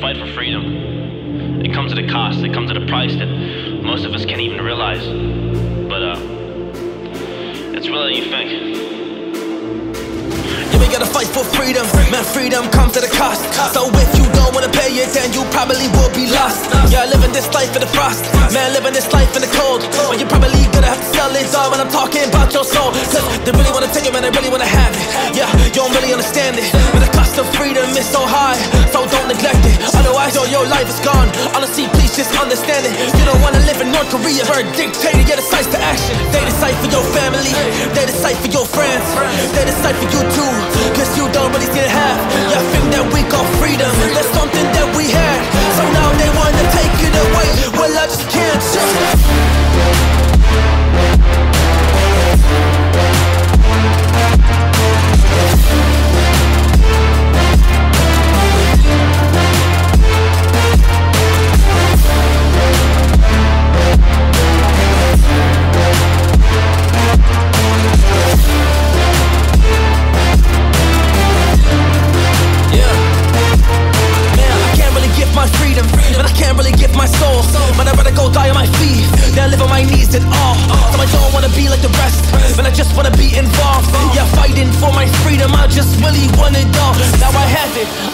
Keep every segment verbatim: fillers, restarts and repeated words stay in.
Fight for freedom. It comes at a cost. It comes at a price that most of us can't even realize. But uh, it's realer than you think. Yeah, we gotta fight for freedom. Man, freedom comes at a cost. So if you don't wanna pay it, then you probably will be lost. Yeah, living this life in the frost. Man, living this life in the cold. Well, you're probably gonna have to sell it all when I'm talking about your soul. Cause they really wanna take it, man, they really wanna have it. Yeah, you don't really understand it. But the cost of freedom is so high, so don't neglect it. Otherwise, yo, your life is gone. Honestly, please just understand it. You don't wanna live in North Korea, where a dictator yeah, decides to action. They decide for your family, they decide for your friends, they decide for you too. Cause you don't really see it half. Y'all think that we call freedom, that's something that we had. So now they wanna take it away. Well, I just can't change.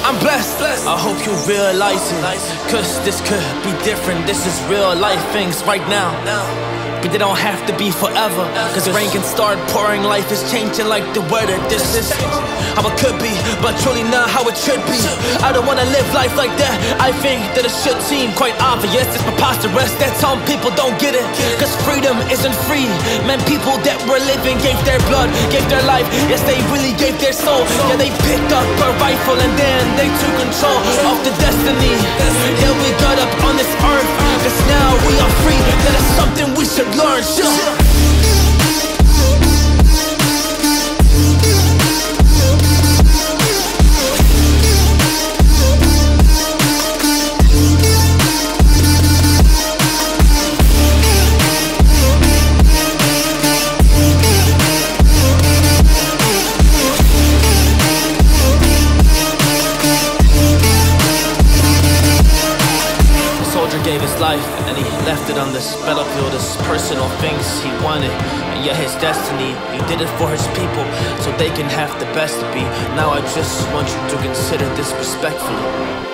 I'm blessed. I hope you realize it, cause this could be different. This is real life things right now, but they don't have to be forever. Cause rain can start pouring, life is changing like the weather. This is how it could be, but truly not how it should be. I don't wanna live life like that. I think that it should seem quite obvious. It's preposterous that some people don't get it. Cause freedom isn't free. Man, people that were living gave their blood, gave their life. Yes, they really gave their soul. Yeah, they picked up a rifle and then they took control of the destiny. Yeah, we got up on this earth, cause now we are free. That is something we should learn. Sure. Gave his life and he left it on this battlefield, his personal things he wanted, and yet his destiny, he did it for his people so they can have the best to be. Now I just want you to consider this respectfully.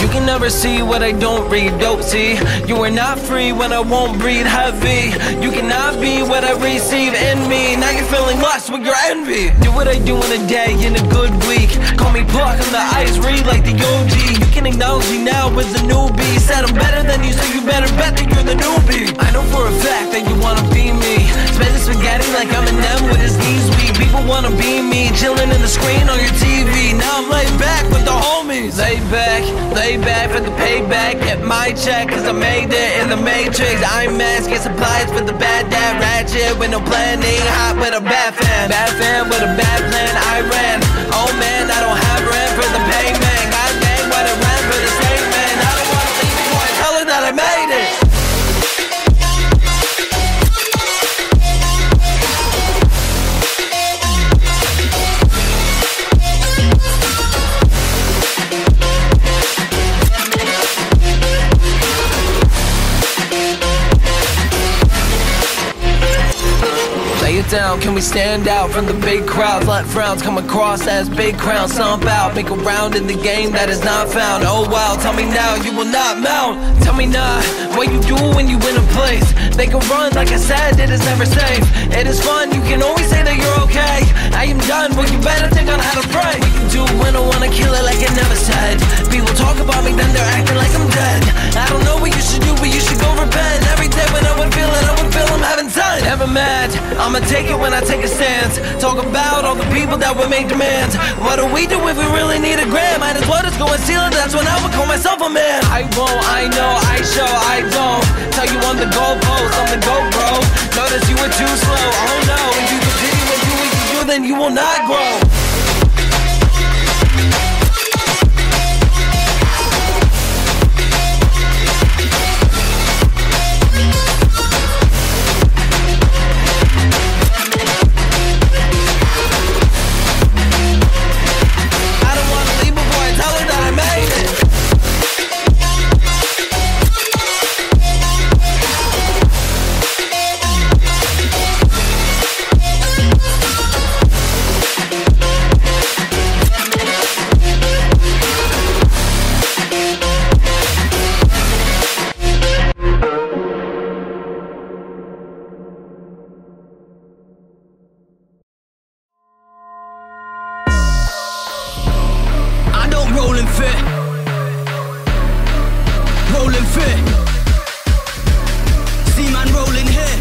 You can never see what I don't read, dope, see. You are not free when I won't breathe heavy. You cannot be what I receive in me. Now you're feeling lost with your envy. Do what I do in a day, in a good week. Call me Block, on the ice, read like the O G. You can acknowledge me now as a newbie. Said I'm better than you, so you better bet that you're the newbie. I know for a fact that you wanna be me. Spend the spaghetti like I'm an M with his knees weak. People wanna be me, chilling in the screen on your T V. Now I'm laid back with the homies. Lay back, lay back. Back for the payback, get my check, cause I made it in the matrix. I'm masking supplies for the bad dad, ratchet with no plan, ain't hot with a bad fan. Bad fan with a bad plan, I ran. Oh man, I don't have rent for the payment. God dang, why the rent for the statement? I don't wanna leave before I tell her that I made it. Down, can we stand out from the big crowd? Flat frowns come across as big crowns. Stomp out, make a round in the game that is not found. Oh wow, tell me now, you will not mount. Tell me now, what you do when you win a place. They can run, like I said, it is never safe. It is fun, you can always say that you're okay. I am done, but you better think on how to pray. What you do when I wanna kill it like I never said. People talk about me, then they're acting like I'm dead. I don't know what you should do, but you should go repent. Every day when I would feel it, I would feel I'm having time. Never mad, I'ma take it when I take a stance. Talk about all the people that would make demands. What do we do if we really need a gram? Might as well just go and steal it, that's when I would call myself a man. I won't, I know, I show, I don't. Tell you on the goalpost, on the GoPro. Notice you were too slow, oh no. If you continue what you what you do, then you will not grow. here. Z-man rolling here.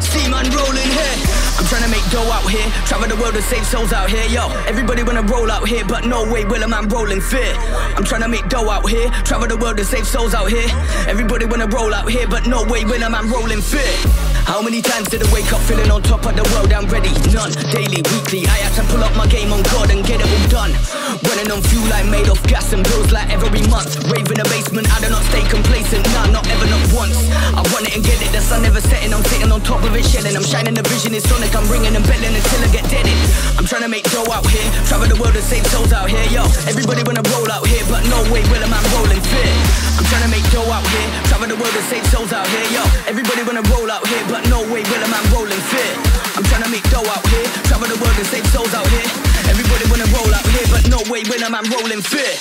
Z-man rolling here. I'm trying to make dough out here. Travel the world and save souls out here, yo. Everybody wanna roll out here, but no way will a man roll in fear. I'm trying to make dough out here. Travel the world and save souls out here. Everybody wanna roll out here, but no way will a man roll in fear. How many times did I wake up feeling on top of the world? I'm ready, none. Daily, weekly, I have to pull up my game on God and get it all done. Running on fuel like made off gas and bills like every month. Rave in the basement, I do not stay complacent, nah, not ever, not once. I want it and get it, the sun never setting, I'm sitting on top of it, shelling. I'm shining, the vision is sonic, I'm ringing and belling until I get deaded. I'm trying to make dough out here, travel the world and save souls out here, yo. Everybody wanna roll out here, but no way will a man roll in fear. I'm trying to make dough out here, travel the world and save souls out here, yo. Everybody wanna roll out here, but But no way will a man roll in fear. I'm trying to make dough out here. Travel the world and save souls out here. Everybody wanna roll out here, but no way will a man roll in fear.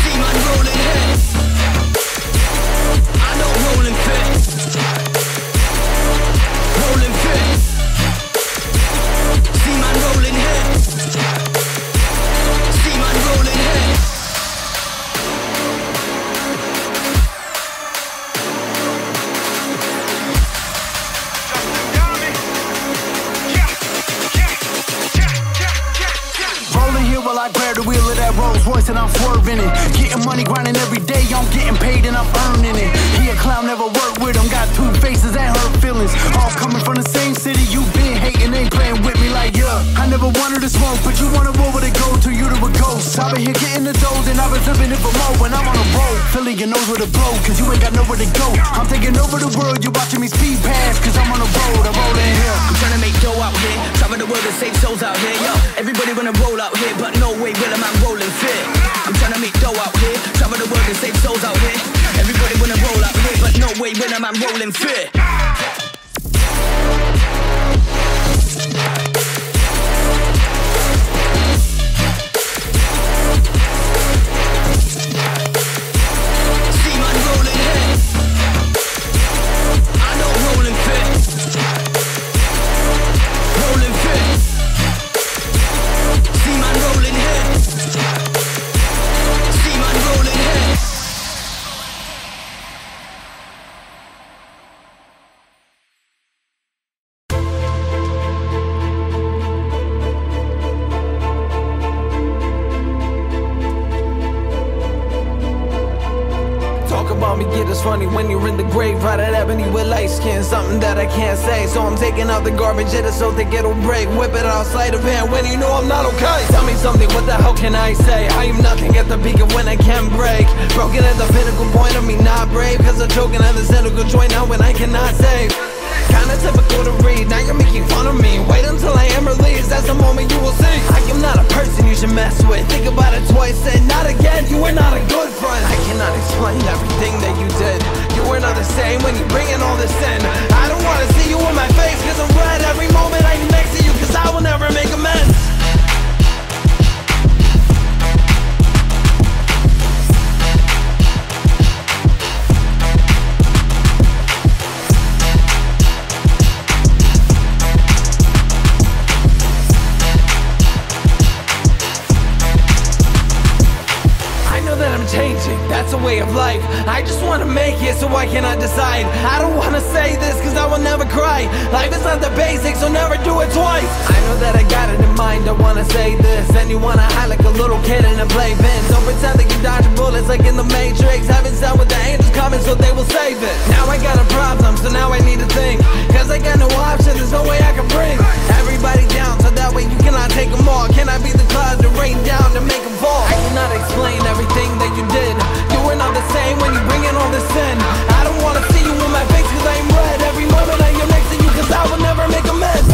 Z-man rolling here. I don't roll in fear. Roll in fear. Z-man rolling here. Z-man rolling here. Rolling here while I grab the wheel of that Rolls Royce and I'm swerving it. Getting money, grinding every day. I'm getting paid and I'm earning it. He a clown, never worked with him. Got two faces and hurt feelings. All coming from the same city. You been hating, ain't playing with me like yeah. I never wanted to smoke, but you wanna roll with a gold till you to a ghost. I've been here getting the dough, then I've been flipping it for more. When I'm on the road, Philly, you know where to blow, cause you ain't got nowhere to go. I'm taking over the world, you watching me speed past, cause I'm on the road, I'm rolling here. I'm trying to make dough out here, travel the world and save souls out here, yo. Everybody wanna roll out here, but no way will a man roll in fear. I'm trying to make dough out here, travel the world and save souls out here. Everybody wanna roll out here, but no way when a man roll in fear. Z-man rolling here. I don't roll in fear. Roll in fear. Z-man rolling here. Z-man rolling here. Funny when you're in the grave, right at ebony with light skin, something that I can't say. So I'm taking out the garbage, it is so that it'll break. Whip it outside of hand when you know I'm not okay. Tell me something, what the hell can I say? I am nothing at the peak of when I can break. Broken at the pinnacle point of me, not brave. Cause I'm choking at the cynical joint now when I cannot save. Kinda typical to read, now you're making fun of me. Wait until I am released, that's the moment you will see. I am not a person you should mess with. Think about it twice and not again, you are not a good friend. I cannot explain everything that you did. You are not the same when you bring in all this in. I don't wanna see you in my face, cause I'm red every moment I'm next to you. Cause I will never make amends. Way of life. I just want to make it, so I cannot decide. I don't want to say this cause I will never cry. Life is not the basics, so never do it twice. I know that I got it in mind, I want to say this. And you want to hide like a little kid in a playpen. Don't pretend that you dodge bullets like in the Matrix. Heaven's down with the angels coming, so they will save it. Now I got a problem, so now I need to think. Cause I got no option, there's no way I can bring everybody down, so that way you cannot take them all. Can I be the clouds to rain down and make them fall? I cannot explain everything that you did. You were not the same when you bring in all this in. I don't wanna see you in my face cause I'm red every moment I am next to you cause I will never make amends.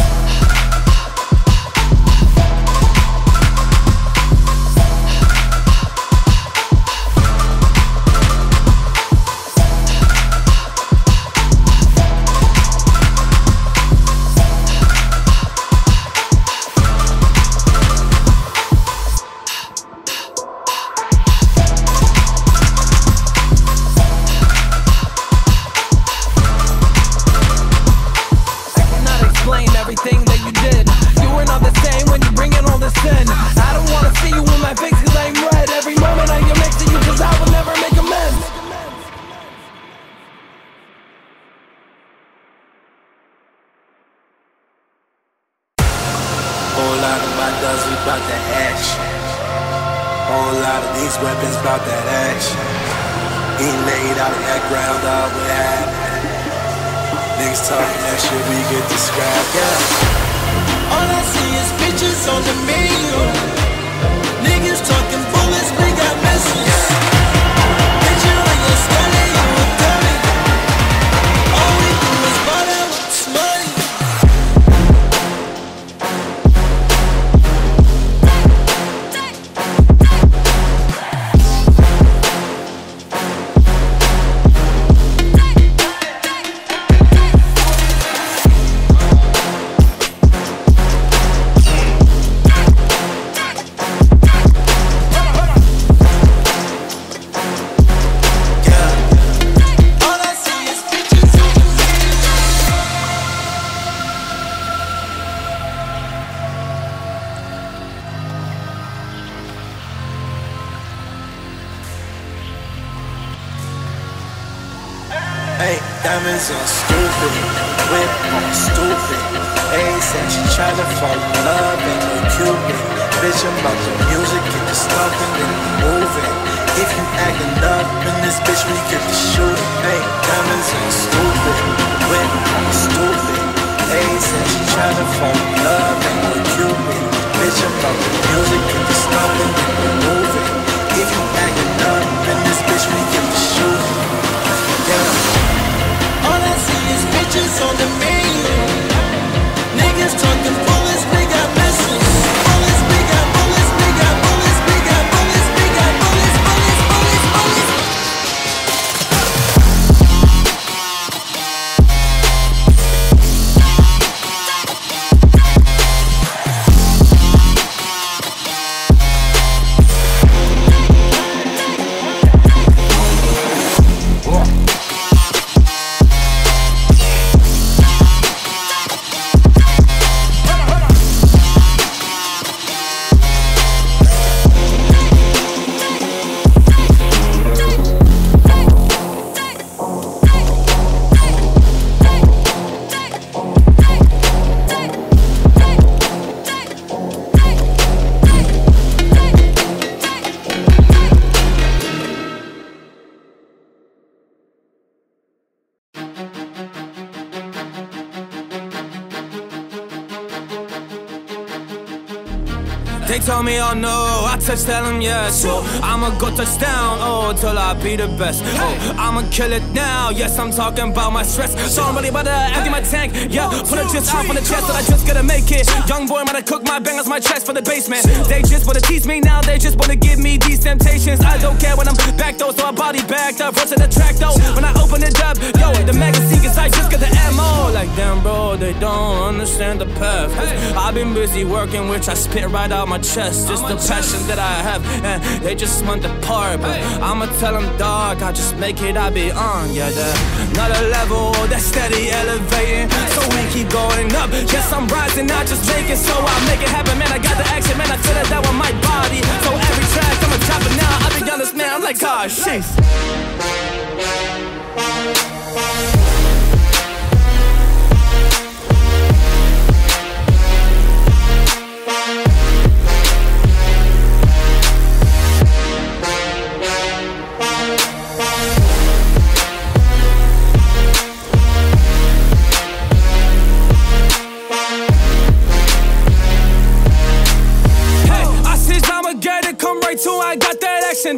lot of my thugs, we bout that action. Whole lot of these weapons bout that action. He laid out of that ground all we had. Niggas talking that shit we get described, yeah. All I see is bitches on the menu. Niggas talking bullets, we got missiles. Bitch, you ain't gonna study, you a dummy. All we do is buy them money. Diamonds on stupid, whip on stupid. A's and she tryna fall in love and no Cupid. Bitch, I'm about the music, get the stomping and moving. If you acting up in this bitch, we get the shooting. Hey, diamonds on stupid, whip on stupid. A's and she tryna fall in love and no Cupid. Bitch, I'm about the music, get the stomping and moving. If you acting up in this bitch, we get the shooting. Yeah. All I see is bitches on the menu. Niggas talking bullets, we got missiles. Bullets, we got bullets, we got bullets, we got bullets, we got bullets, bullets, bullets, bullets, bullets. They told me, oh no, I touched, tell them yes. Oh, I'ma go touchdown, oh, till I be the best. Oh, I'ma kill it now, yes, I'm talking about my stress. So I'm really about to empty my tank, yeah. Put a chips off on the chest, but I just gotta make it. Young boy, I'm gonna cook my bangers, my tracks for the basement. They just wanna tease me now, they just wanna give me these temptations. I don't care when I'm back though, so I body backed up. Rush to the track though, when I open it up, yo, the magazine, cause I just got the ammo. Like, damn bro, they don't understand the path. I've been busy working, which I spit right out my chest, just the passion that I have, and they just want the part. But I'ma tell them, dog, I just make it, I be on. Yeah, the another level that's steady elevating, so we keep going up. Yes, I'm rising, not just making, so I make it happen. Man, I got the action, man, I feel it down with my body. So every track, I'ma drop it now. I be honest, man, I'm like, ah, shit.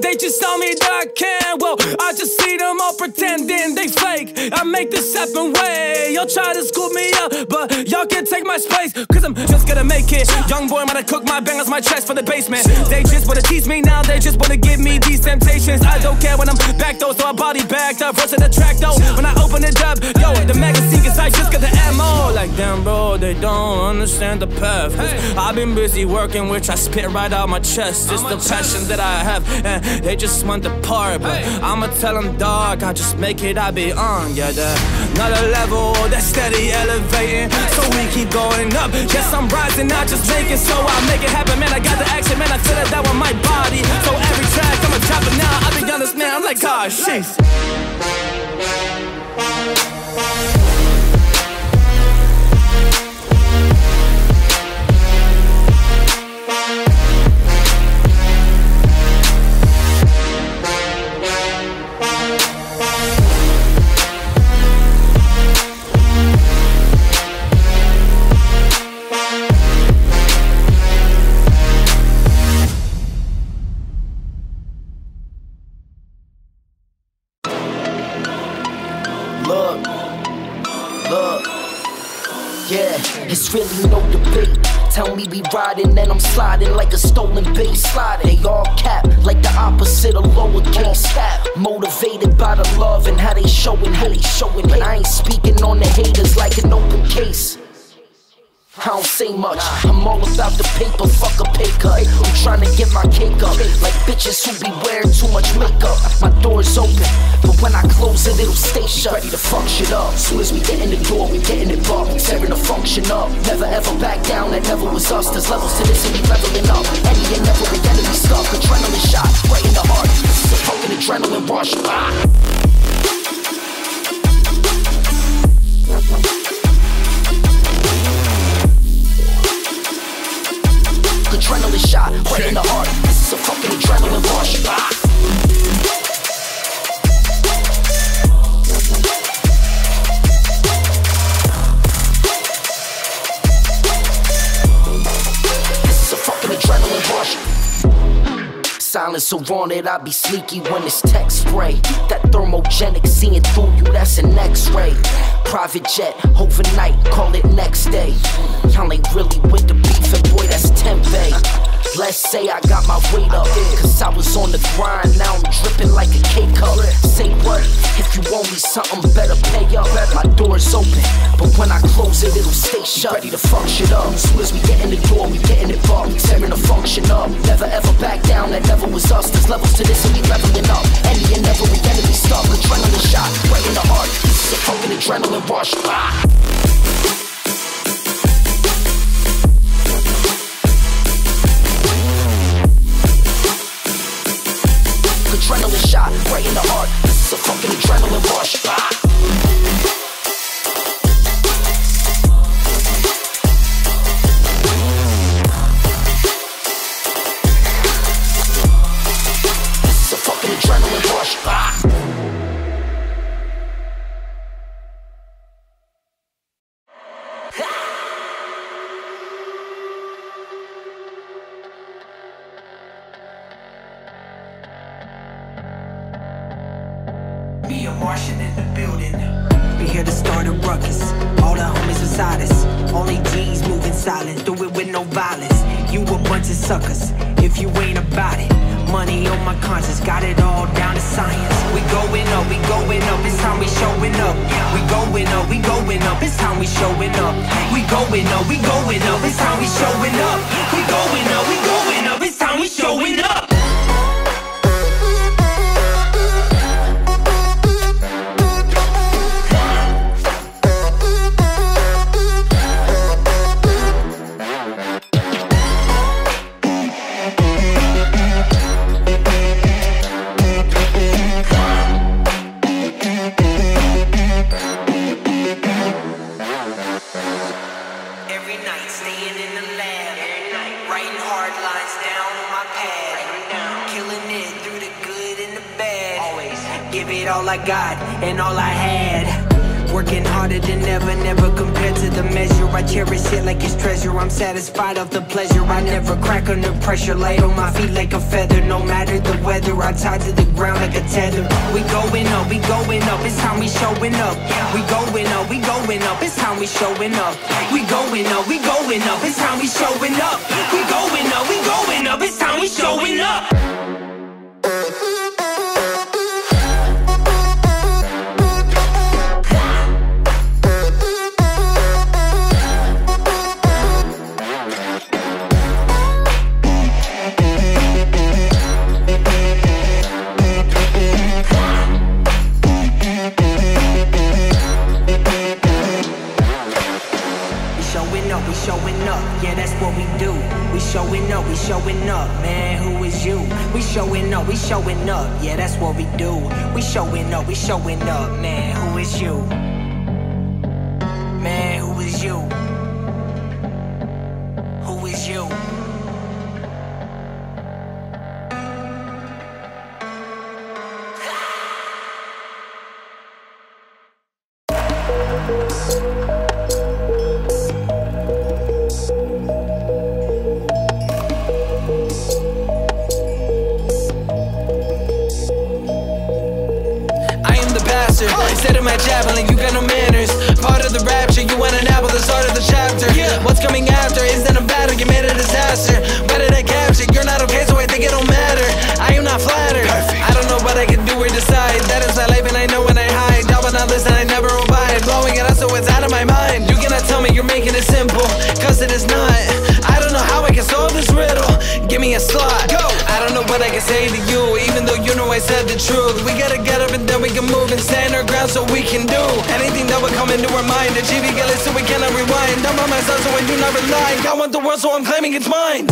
They just tell me that I can. Well, I just see them all pretending they fake. I make this happen way. Y'all try to scoop me up, but y'all can't take my space, cause I'm just gonna make it. Young boy, I'm gonna cook my bangers, my tracks for the basement. They just wanna tease me now, they just wanna give me these temptations. I don't care when I'm back though, so I body backed up. Rush to the track though, when I open it up, yo, the magazine, cause I just got the ammo. Like, damn bro, they don't understand the path. I've been busy working, which I spit right out my chest. It's the passion that I have, they just want the part, but I'ma tell them, dog, I just make it, I be on. Yeah, the another level that's steady elevating, so we keep going up. Yes, I'm rising, not just making, so I make it happen. Man, I got the action, man, I feel it down with my body. So every track, I'ma drop it now. I be honest, man, I'm like, ah, shit. Uh, yeah, it's really no debate. Tell me we riding and I'm sliding like a stolen base. They all cap like the opposite of lowercase. Motivated by the love and how they showing, how they showing. But I ain't speaking on the haters like an open case. I don't say much, I'm all about the paper, fuck a pay cut. I'm tryna get my cake up, like bitches who be wearing too much makeup. My door's open, but when I close it, it'll stay shut. Ready to fuck shit up, soon as we get in the door, we getting it bumped. We tearing the function up, never ever back down, that never was us. There's levels to this and we leveling up, any and never an enemy stuff. Adrenaline shot, right in the heart, this is a fucking adrenaline rush. Ah. Adrenaline shot, right in the heart. This is a fucking adrenaline rush. Ah. This is a fucking adrenaline rush. Silence around it, I be sneaky when it's tech spray. That thermogenic, seeing through you, that's an X-ray. Private jet, overnight, call it next day. Y'all ain't really with the beef, and boy, that's tempeh. Let's say I got my weight up, cause I was on the grind, now I'm dripping like a K-cup. Say what? If you owe me something, better pay up. My door's open, but when I close it, it'll stay shut. Ready to fuck shit up, soon as we get in the door, we getting it bumped. We tearing the function up, never ever back down, that never was us. There's levels to this and we leveling up, any and never an enemy stuff. Adrenaline shot, right in the heart, this is a fucking adrenaline rush. Ah. Adrenaline shot, right in the heart. This is a fucking adrenaline rush. Ah. This is a fucking adrenaline rush. Ah. Suckers, if you ain't about it. Money on my conscience, got it all down to science. We going up, we going up, it's time we showing up. We going up, we going up, it's time we showing up. We going up, we going up, it's time we showing up. We going up, we going up, it's time we showing up. God and all I had, working harder than ever, never compared to the measure. I cherish it like it's treasure. I'm satisfied of the pleasure. I never crack under pressure, light on my feet like a feather. No matter the weather, I'm tied to the ground like a tether. We going up, we going up, it's time we showing up. We going up, we going up, it's time we showing up. We going up, we going up, it's time we showing up. We going up, we going up, it's time we showing up. Showing up, man, who is you? We showing up, we showing up, yeah, that's what we do. We showing up, we showing up, man, who is you? Man, who is you? Who is you? Instead of my javelin, you got no manners. chapters. Part of the rapture, you want an apple, the start of the chapter. Yeah. What's coming after isn't a battle, you made a disaster. Why did I capture? You're not okay, so I think it don't matter. I am not flattered. Perfect. I don't know what I can do or decide. That is my life and I know when I hide. I will not listen, I never abide. Blowing it up so it's out of my mind. You cannot tell me you're making it simple, cause it is not. I don't know how I can solve this riddle. Give me a slot. Go. I don't know what I can say to you, even though you know I said the truth. We gotta get up and then we can move and stand our ground so we can do anything that would come into our mind. Achieve equality so we cannot rewind. I'm by myself so I do not rely. I want the world so I'm claiming it's mine.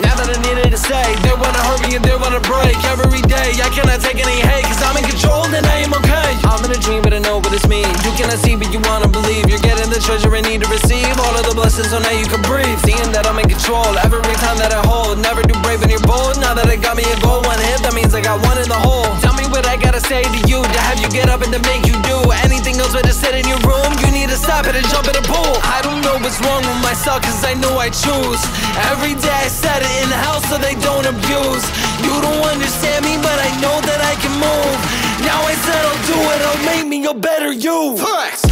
Now that I needed to say, they wanna hurt me and they wanna break. Every day, I cannot take any hate, cause I'm in control and I am okay. I'm in a dream but I know what it's mean. You cannot see but you wanna believe. You're getting the treasure I need to receive. All of the blessings so now you can breathe. Seeing that I'm in control, every time that I hold. Never do brave when you're bold. Now that I got me a goal, one hit, that means I got one in the hole. Tell me what I gotta say to you, to have you get up and to make you do anything else but to sit in your room. You need to stop it and jump in the pool. I don't know what's wrong with myself, cause I know I choose. Every day I said it in the house so they don't abuse. You don't understand me, but I know that I can move. Now I said I'll do it, I'll make me a better you. Flex.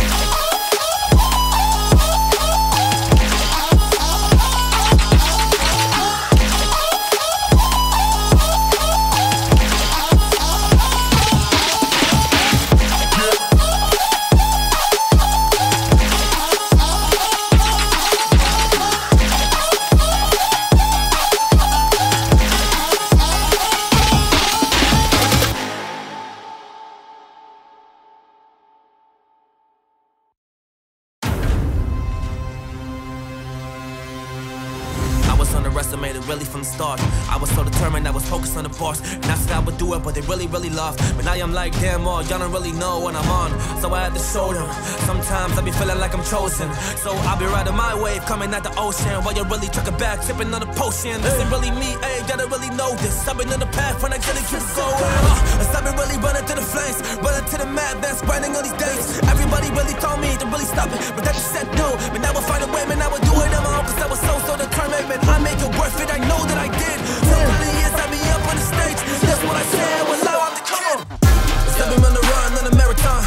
Underestimated really from the start. I was so determined, I was focused on the bars. And I said I would do it, but they really, really lost. But now I'm like, damn all, y'all don't really know what I'm on. So I had to show them. Sometimes I be feeling like I'm chosen. So I'll be riding my wave, coming out the ocean. While you're really chucking back, sipping on the potion. This ain't really me, ayy, gotta really know this. I've been on the path when I gotta keep going. uh, I've been really running to the flames, running to the map, that's grinding all these days. Everybody really told me to really stop it, but that just said no. But now I find a way, man, I would do it on my own. Cause I was so, so determined, man, I make it worth it, I know that I did. So many years I've been up on the stage. That's what I said, well now I'm the kid. Cause I've been on the run, on the marathon.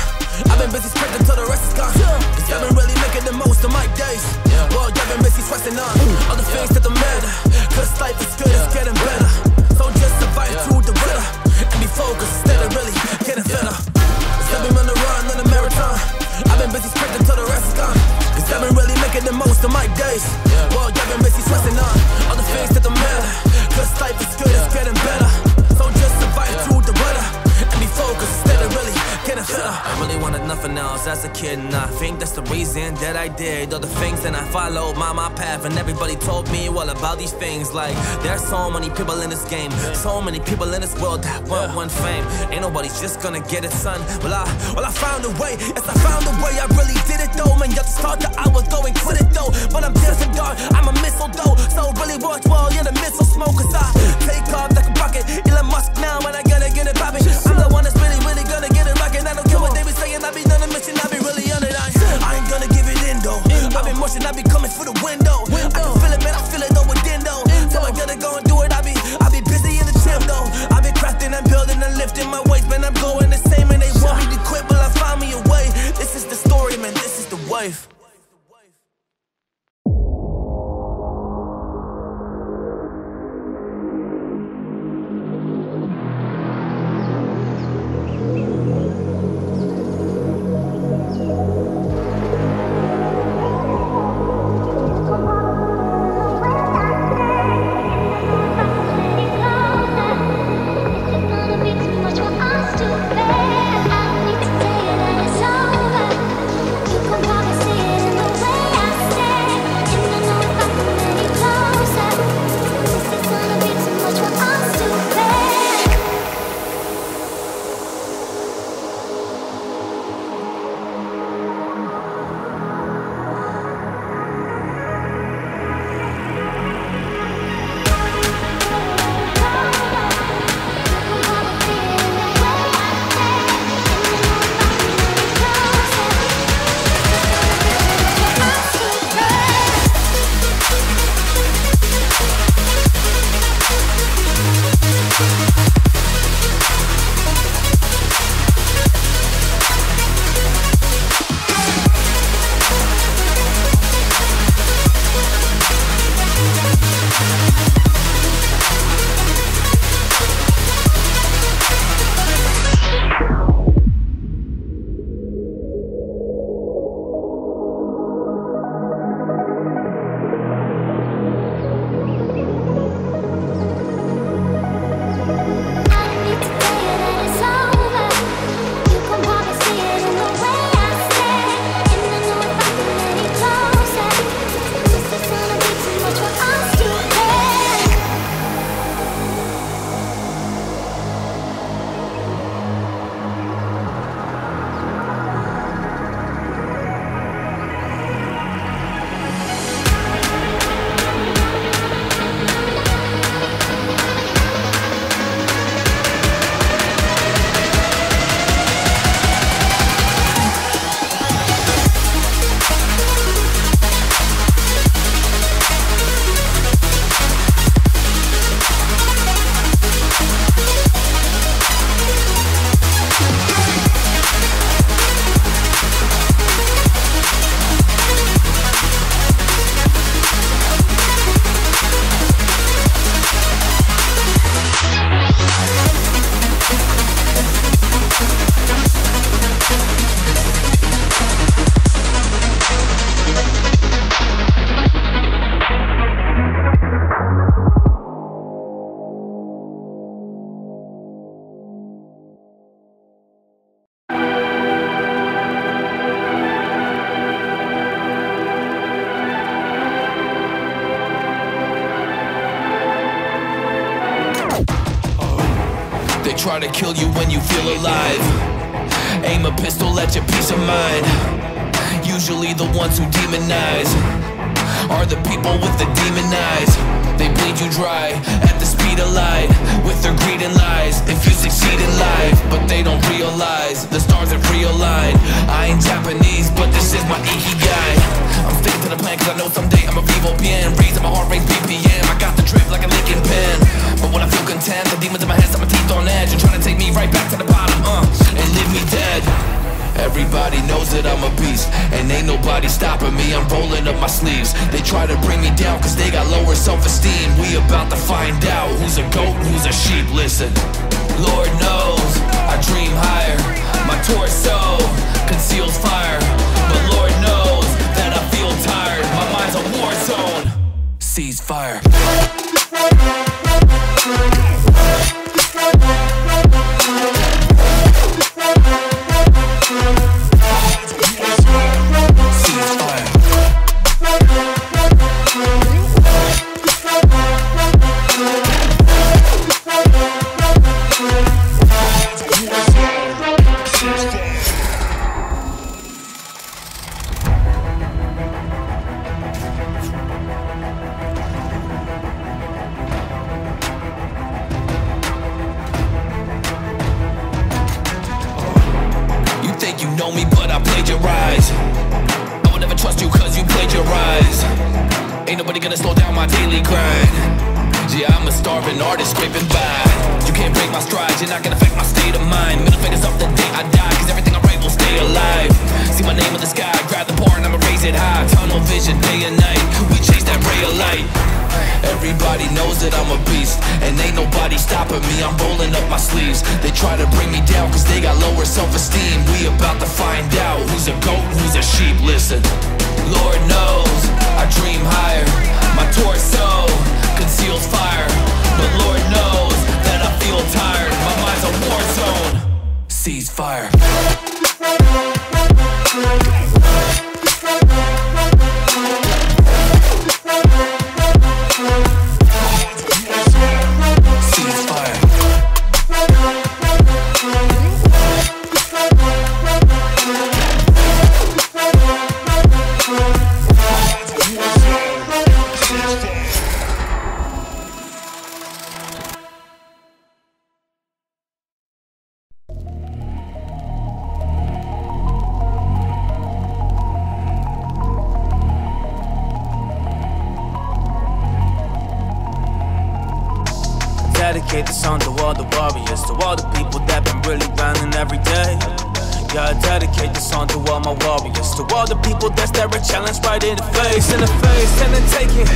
I've been busy sprinting till the rest is gone. Cause I've been really making the most of my days. Well, I've been busy stressing on all the things that don't matter. Cause life is good, it's getting better. So just survive through the winter and be focused instead of really getting better. Cause I've been on the run, on the marathon. I've been busy sprinting till the rest is gone. Cause I've been really making the most of my days. Well, I've been busy stressing on all the things that don't matter. Cause life is good, it's getting better. So just survive through the weather and be focused instead of really getting better. I really wanted nothing else as a kid, and I think that's the reason that I did all the things that I followed. My, my path, and everybody told me all about these things. Like, there's so many people in this game, so many people in this world that want one fame. Ain't nobody's just gonna get it, son. Well, I, well, I found a way. Yes, I found a way. I really did it, though. Man, y'all just thought that I was going quit it, though. But I'm dancing dark, I'm a mistletoe. So really watch while you're the missile smoke. Cause I take off like a rocket. Elon Musk now, and I gotta get it poppin'. I'm the one that's really, really gonna get it rockin'. I don't care what they be saying, I be on a mission, I be really on it. I, I ain't gonna give it in, though. I be motion, I be coming through the window. I can feel it, man, I feel it, though, within, though. So I gotta go and do it, I be, I be busy in the gym, though. I be crafting, I'm building, I'm lifting my weights, man, I'm going the same, and they want me to quit, but I find me a way. This is the story, man, this is the wife. Thank you. They try to kill you when you feel alive. Aim a pistol at your peace of mind. Usually the ones who demonize are the people with the demon eyes. They bleed you dry at the speed of light with their greed and lies. If you succeed in life, but they don't realize the stars are realigned. I ain't Japanese, but this is my ikigai. I'm sticking to the plan cause I know someday I'm a V O P N. Raising my heart rate B P M, I got the drip like a Lincoln pen. But when I feel content, the demons in my head set my teeth on edge and trying to take me right back to the bottom, uh, and leave me dead. Everybody knows that I'm a beast, and ain't nobody stopping me, I'm rolling up my sleeves. They try to bring me down cause they got lower self-esteem. We about to find out who's a goat and who's a sheep. Listen, Lord knows I dream higher. My torso conceals fire, but Lord knows that I feel tired. My mind's a war zone. Cease fire. You know me, but I plagiarize. I would never trust you cause you plagiarize. Ain't nobody gonna slow down my daily grind. Yeah, I'm a starving artist scraping by. You can't break my strides, you're not gonna affect my state of mind. Middle fingers up the day I die, cause everything I write will stay alive. See my name in the sky, grab the bar and I'ma raise it high. Tunnel vision day and night, we chase that ray of light. Everybody knows that I'm a beast, and ain't nobody stopping me, I'm rolling up my sleeves. They try to bring me down cause they got lower self-esteem. We about to find out who's a goat and who's a sheep. Listen, Lord knows I dream higher. My torso conceals fire, but Lord knows that I feel tired. My mind's a war zone. Cease fire. Dedicate the song to all the warriors, to all the people that been really grinding every day. Yeah, I dedicate the song to all my warriors, to all the people that stare a challenge right in the face. In the face, and then take it,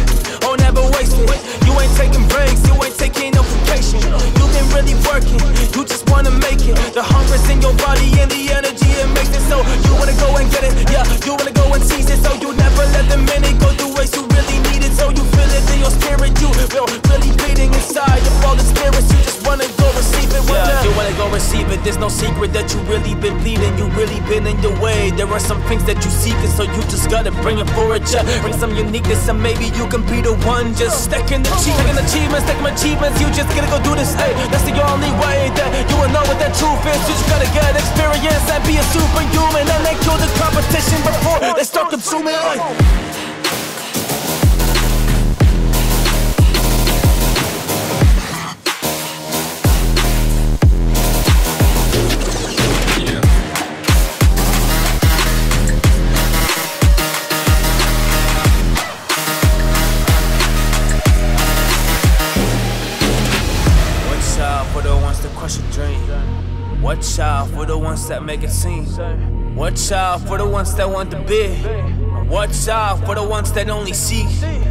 oh never waste it. You ain't taking breaks, you ain't taking no vacation. You been really working, you just wanna make it. The hunger's in your body and the energy it makes it, so you wanna go and get it. Yeah, you wanna go and seize it, so you never let the minute go through waste. You really need it, so you feel it in your spirit. You will really bleeding inside your body. Receive it, there's no secret that you really been bleeding, you really been in your way. There are some things that you seeking, so you just gotta bring it for a check. Bring some uniqueness and maybe you can be the one. Just stacking the cheese, stacking achievements, stacking achievements. You just gotta go do this, hey. That's the only way that you will know what that truth is. You just gotta get experience and be a superhuman, and they kill the competition before they start consuming like. Watch out for the ones that make it seem. Watch out for the ones that want the big. Watch out for the ones that only see.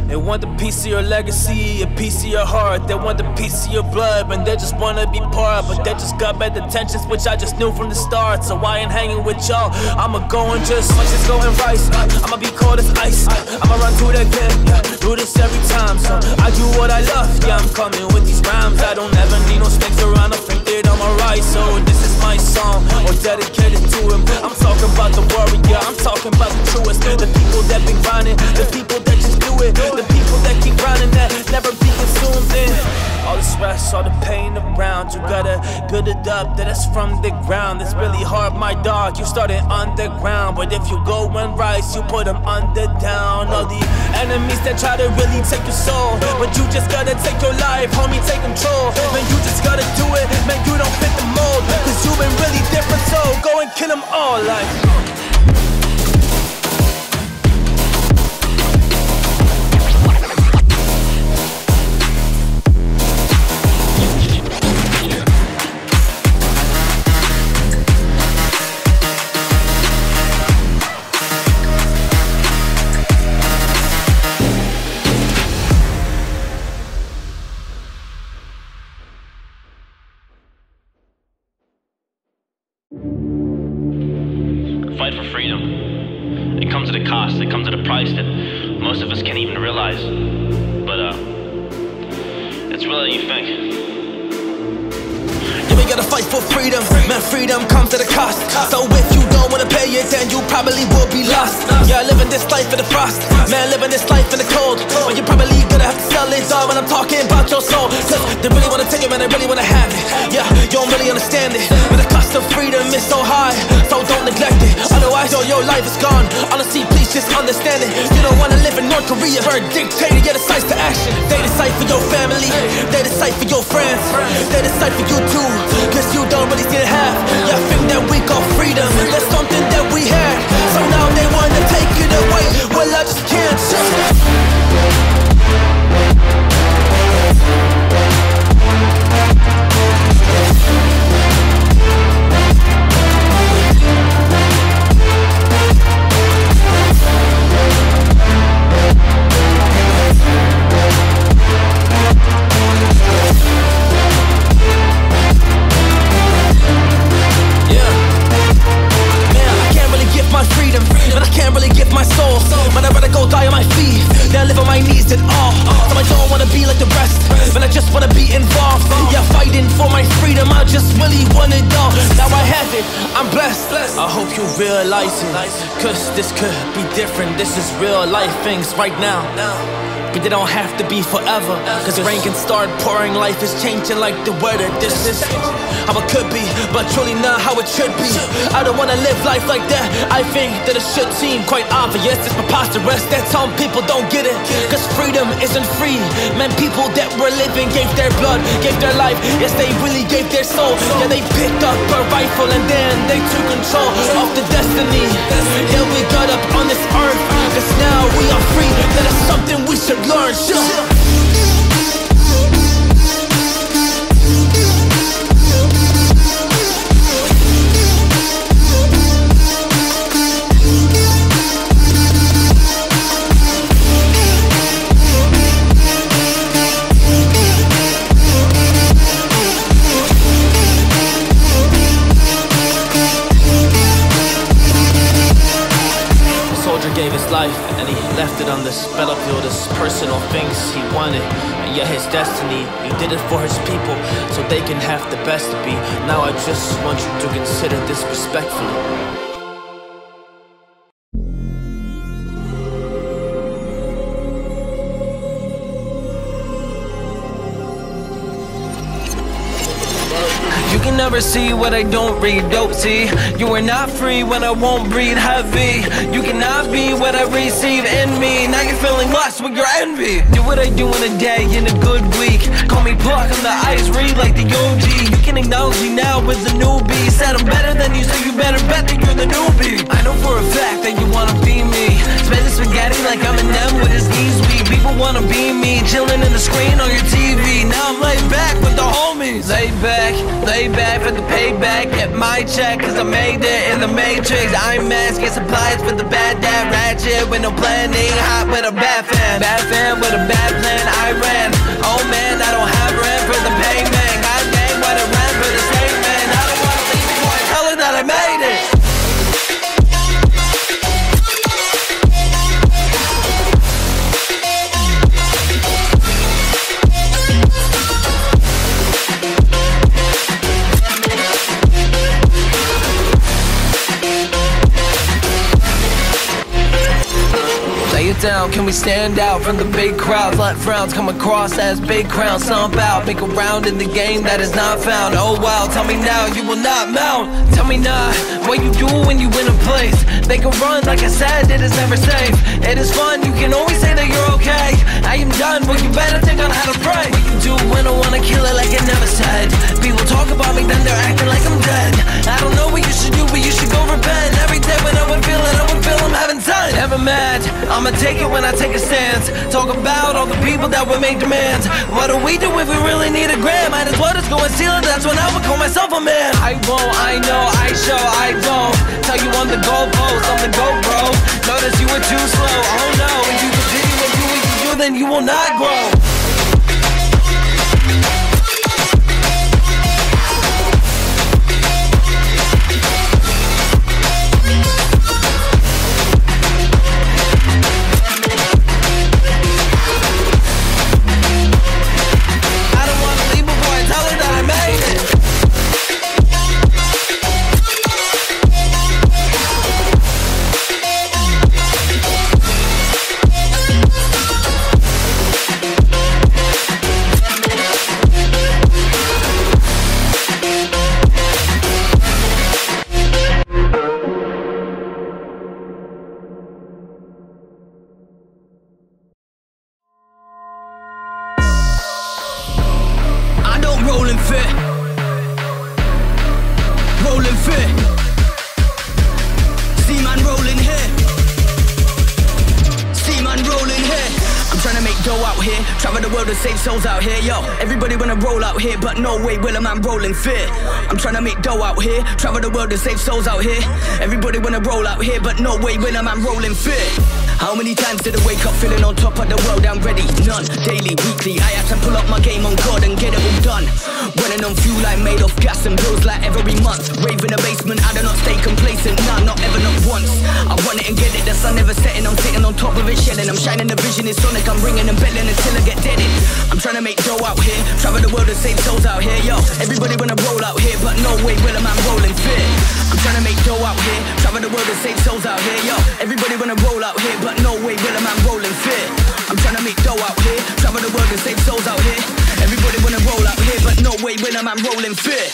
They want the piece of your legacy, a piece of your heart. They want the piece of your blood, and they just wanna be part. But they just got bad intentions, which I just knew from the start. So I ain't hanging with y'all. I'ma go and just, I'ma just go and rise. I'ma be cold as ice. I'ma run through that game, do this every time. So I do what I love. Yeah, I'm coming with these rhymes. I don't ever need no stakes around. I'm printed on my right. So this is my song, or dedicated to him. I'm talking about the warrior. I'm talking about the truest. The people that been grinding, the people that just do it. The people that keep grinding that never be consumed in all this rap. stress, all the pain around. You gotta build it up, that it's from the ground. It's really hard, my dog, you started underground. But if you go and rise, you put them under down. All the enemies that try to really take your soul, but you just gotta take your life, homie, take control. Man, you just gotta do it, man, you don't fit the mold, cause you've been really different, so go and kill them all, like. Fight for freedom. It comes at a cost, it comes at a price that most of us can't even realize. But uh, it's really you think. Yeah, we gotta fight for freedom. Man, freedom comes at a cost. So if you don't wanna pay it, then you probably will be lost. Yeah, living this life in the frost. Man, living this life in the cold. Or you're probably gonna have to sell it all when I'm talking about your soul. Cause they really wanna take it, man, they really wanna have it. Yeah, you don't really understand it. But the cost of freedom is so high, so don't neglect it. Yo, your life is gone. Honestly, please just understand it. You don't wanna live in North Korea, for a dictator, yeah, decides to action. They decide for your family, they decide for your friends, they decide for you too, cause you don't really see it half. Yeah, I think that we call freedom, that's something that we had. So now they wanna take it away, well I just can't say. I'm blessed. I hope you realize it, cause this could be different. This is real life things right now, but they don't have to be forever, cause rain can start pouring, life is changing like the weather. This is how it could be, but truly not how it should be. I don't wanna live life like that. I think that it should seem quite obvious, it's preposterous that some people don't get it, cause freedom isn't free. Man, people that were living gave their blood, gave their life, yes they really gave their soul. Yeah, they picked up a rifle and then they took control of the destiny. Yeah, we got up on this earth, cause now we are free. That is something we should learn, sure. Gave his life and he left it on this battlefield, his personal things he wanted, and yet his destiny, he did it for his people so they can have the best to be. Now I just want you to consider this respectfully. You can never see what I don't read, dope, see. You are not free when I won't breathe heavy. You cannot be what I receive in me. Now you're feeling lost with your envy. Do what I do in a day, in a good week. Call me Block, I'm the ice read like the O G. You can acknowledge me now as a newbie. Said I'm better than you, so you better bet that you're the newbie. I know for a fact that you wanna be me. Spend spaghetti like I'm an M with his knees weak. People wanna be me, chilling in the screen on your T V. Now I'm laid back with the homies. Lay back, lay back for the payback, get my check, cause I made it in the matrix. I'm masking supplies for the bad dad ratchet with no planning, hot with a bad fan, bad fan with a bad plan. I ran, oh man, I don't have rent for the payment. God dang, what a rent for the statement. I don't wanna leave before I tell her that I made it. sound? Can we stand out from the big crowd? Slut frowns come across as big crowns. Stomp out, make a round in the game that is not found. Oh wow, tell me now, you will not mount. Tell me now, what you do when you win a place? They can run, like I said, it is never safe. It is fun, you can always say that you're okay. I am done, but you better think on how to pray. What you do when I wanna kill it like it never said. People talk about me, then they're acting like I'm dead. I don't know what you should do, but you should go repent. Every day when I would feel it, I would feel I'm having fun. Never mad, I'ma take it when I take a stance. Talk about all the people that would make demands. What do we do if we really need a grand? Might as well just go and steal it, that's when I would call myself a man. I won't, I know, I show, I don't. Tell you on the goalpost, on the GoPro. Notice you were too slow, oh no. If you continue to do what you do, then you will not grow. Rolling fit, rolling fit. See man rolling here, see man rolling here. I'm trying to make dough out here, travel the world and save souls out here, yo. Everybody wanna roll out here, but no way will a man rolling fit. I'm trying to make dough out here, travel the world and save souls out here. Everybody wanna roll out here, but no way will a man rolling fit. How many times did I wake up feeling on top of the world? I'm ready, none. Daily, weekly, I had to pull up my game on God and get it all done. Running on fuel like made off gas and bills like every month. Rave in the basement, I do not stay complacent, nah, not ever, not once. I want it and get it, the sun never setting, I'm sitting on top of it, shelling. I'm shining, the vision is sonic, I'm ringing and belling until I get deaded. I'm trying to make dough out here, travel the world and save souls out here, yo. Everybody wanna roll out here, but no way will a man rolling fit. I'm trying to make dough out here, travel the world and save souls out here, yo. Everybody wanna roll out here, but no way will a man rolling fit. I'm trying to make dough out here, travel the world and save souls out here. Everybody wanna roll out here, but no way will a man rolling fit.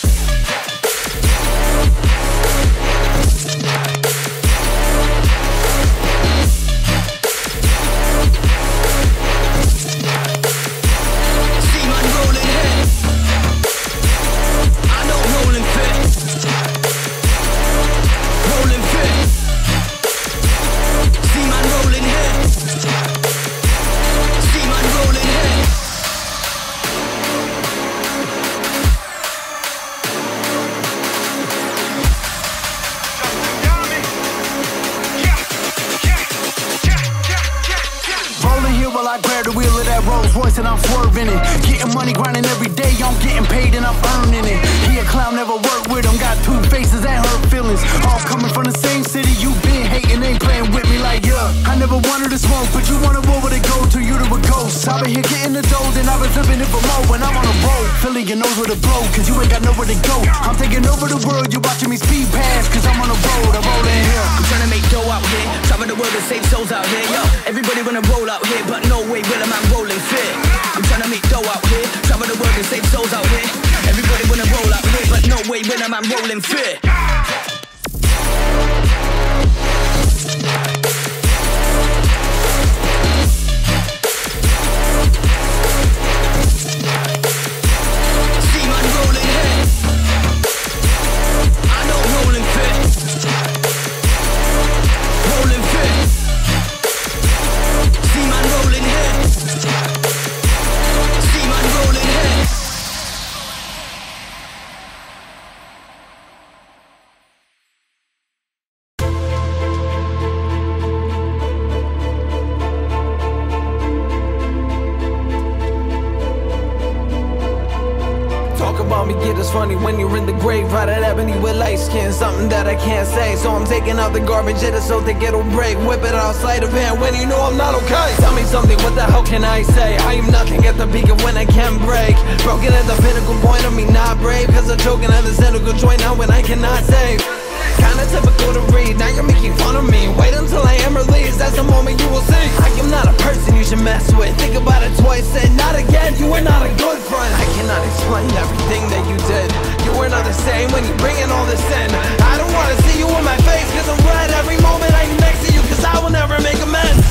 And I'm swerving it, getting money, grinding every day. I'm getting paid and I'm earning it. He a clown, never worked with him. Got two faces and hurt feelings. All coming from the same city. You been hating, ain't playing with me like yeah. I never wanted to smoke, but you wanted over to go to you to a ghost. I've been here getting the dough, then I've been flipping it for more. When I'm on the road, filling your nose with a blow, cause you ain't got nowhere to go. I'm taking over the world. You watching me speed past, cause I'm on the road. I'm rolling here. I'm trying to make dough out here, travel the world and save souls out here, yo. Everybody wanna roll out here, but no way will a man rolling fit. I'm trying to make dough out here, travel the world and save souls out here. Everybody wanna roll out here, but no way when I'm rolling fit. Funny when you're in the grave, right at ebony with light skin, something that I can't say. So I'm taking out the garbage, it is so they get a break. Whip it outside of hand when you know I'm not okay. Tell me something, what the hell can I say? I am nothing at the peak of when I can break. Broken at the pinnacle point of me, not brave. Cause I'm choking at the cynical joint now when I cannot save. Kinda typical to read, now you're making fun of me. Wait until I am released, that's the moment you will see. I am not a person you should mess with. Think about it twice and not again, you are not a good friend. I cannot explain everything that you did. You were not the same when you bringing all this in. I don't wanna see you in my face, cause I'm red every moment I'm next to you, cause I will never make amends.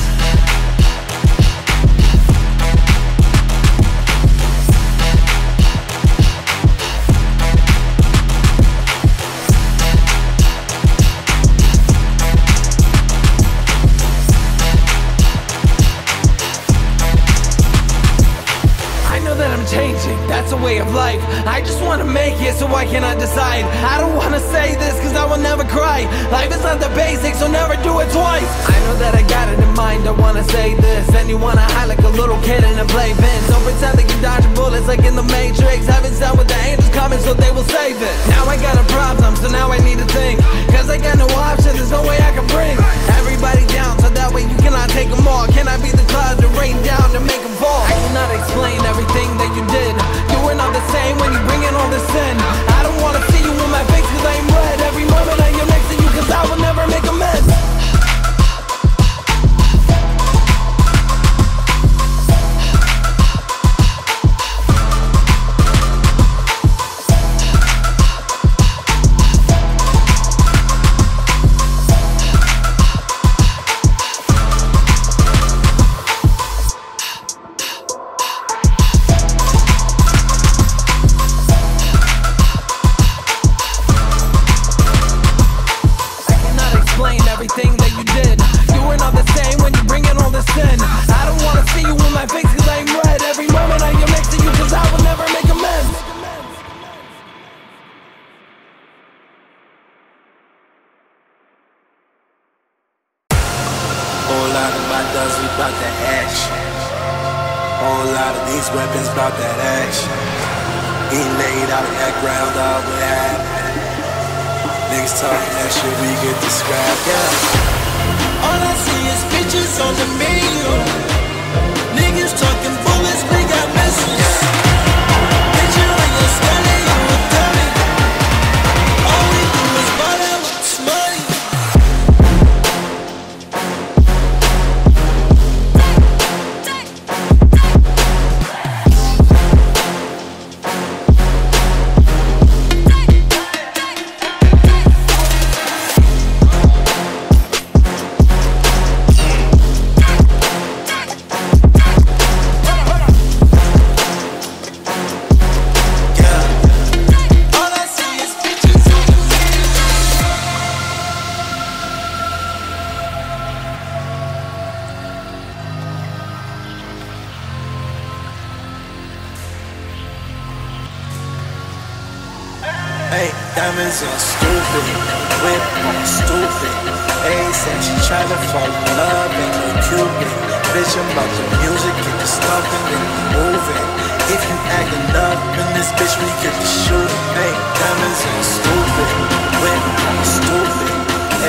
Changing, that's a way of life. I just want to make it, so why can't I decide? I don't want to say this, cause I will never cry. Life is not the basics, so never do it twice. I know that I got it in mind, I want to say this. And you want to hide like a little kid in a playpen. Don't pretend that you dodge bullets like in the Matrix. Heaven's down with the angels coming, so they will save it. Now I got a problem, so now I need to think, cause I got no option, there's no way I can bring everybody down, so that way you cannot take them all. Can I be the cloud to rain down and make them fall? I cannot explain everything that you did. You were not the same when you bring in all this in. I don't wanna see you in my face, cause I'm red every moment I am next to you, cause I will never make amends. Everything that you did, you were not the same when you bring in all this in. I don't wanna see you in my face, cause I'm red every moment I am next to you, cause I will never make amends. Whole lot of my does we bout that action. Whole lot of these weapons bout that action. He laid out that ground all we had. Next time that shit we get described, yeah. All I see is bitches on the menu. Niggas talking bullets, we got missiles. Picture when you're standing, you were dirty. All we do is ball out with this money. Hey, diamonds are stupid, whip are stupid. A's said she tryna fall in love and no Cupid. Bitch, I'm about the music, get the stomping and moving. If you actin' up in this bitch, we get the shooting. Hey, diamonds are stupid, whip are stupid.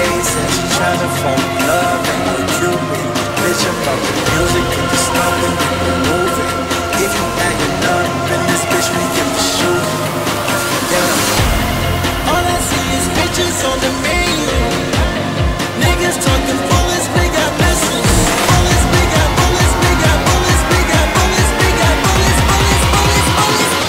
A's said she tryna fall in love and no Cupid. Bitch, I'm about the music, get the stomping and moving. If you actin' up in this bitch, we get the shooting. Yeah. All I see is bitches on the menu. Niggas talking bullets, we got missiles. Bullets, we got bullets, we got bullets, we got bullets, we got bullets, bullets, bullets, bullets, bullets.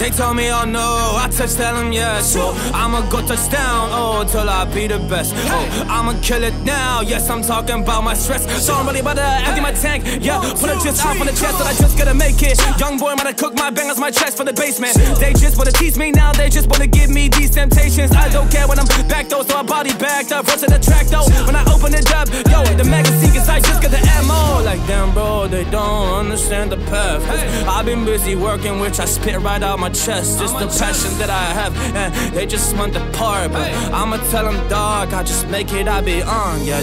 They told me, oh no, I touch, tell them yes. So I'ma go touchdown, oh, till I be the best. Oh, I'ma kill it now, yes, I'm talking about my stress. So I'm really about to empty my tank, yeah. Put a just out on the chest that I just gotta make it. Young boy, I'm gonna cook my bangers, my tracks for the basement. They just wanna tease me now, they just wanna give me these temptations. I don't care when I'm back though, so my body backed up, rushing the track though. When I open it up, yo, the magazine, cause I just got the M O. Like damn bro, they don't understand the path. I've been busy working, which I spit right out my chest. It's the passion that I have, and they just want the part. But I'ma tell them, dog, I just make it, I be on. Yeah,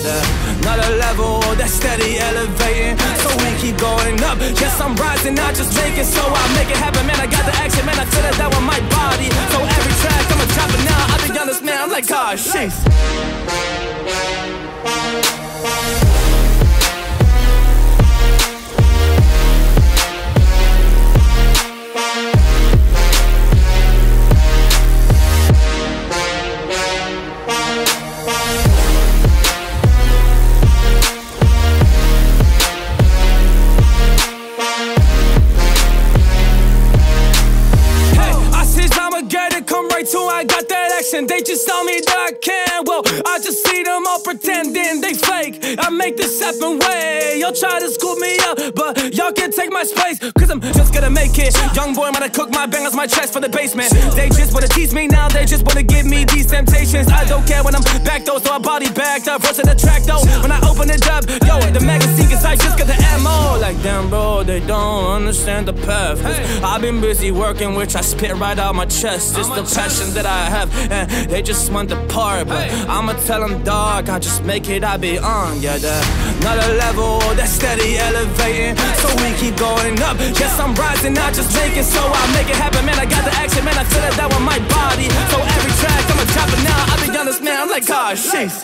another level, that's steady elevating. So we keep going up, yes, I'm rising, I just make it. So I make it happen, man, I got the action, man, I feel it down with my body. So every track, I'ma drop it now, I'll be honest, man, I'm like, gosh, jeez. I got that action, they just tell me that I can. Well, I just see them all pretending they fake. I make this happen way. Y'all try to scoop me up, but y'all can't take my space, cause I'm just gonna make it. Young boy, I'm gonna cook my bangers, my tracks for the basement. They just wanna tease me now, they just wanna give me these temptations. I don't care when I'm back though, so my body backed up, rushing the track though. When I open it up, yo, the magazine, cause I just got the M O. Like damn bro, they don't understand the path. I've been busy working, which I spit right out my chest. It's the passion that I have, and they just want the part. But I'ma tell them, dog, I just make it, I be on. Yeah, another level, that's steady elevating. So we keep going up, yes, I'm rising, I just make it. So I make it happen, man, I got the action, man, I feel it down with my body. So every track, I'ma drop it now, I be honest, man, I'm like, gosh, jeez.